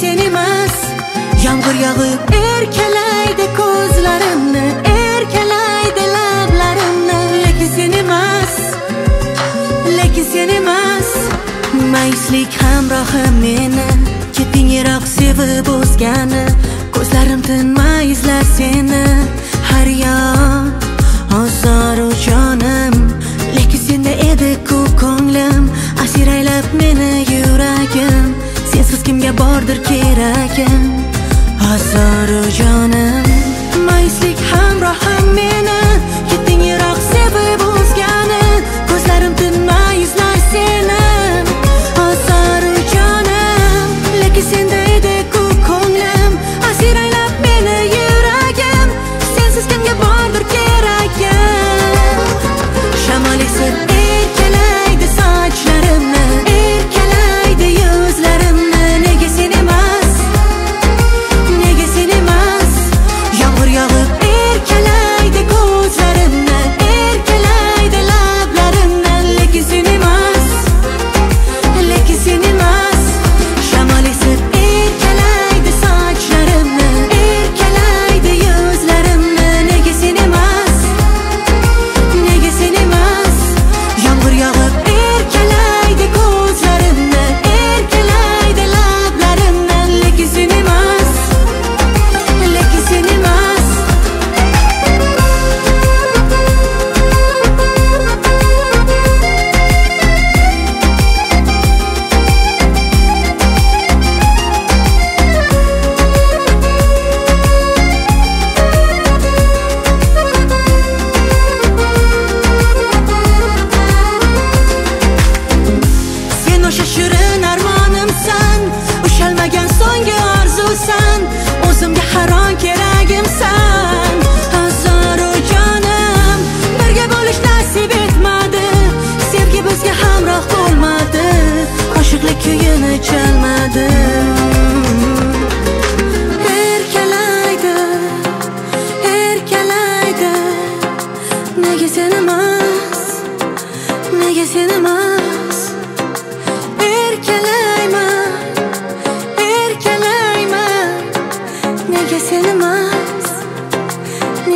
sen emas. Yağmur yağıp erkalaydi ko'zlarimni, erkalaydi lablarimni. Lekin sen emas. Mayuslik hamrohi meni, ketingiroq sevib o'zgani. Ko'zlarim tinmay izlar seni, har yon ozor jonim. Lekin senda edi-ku ko'nglim, asir aylab meni yuragim. Sensiz kimga bordir keragim, ozor jonim.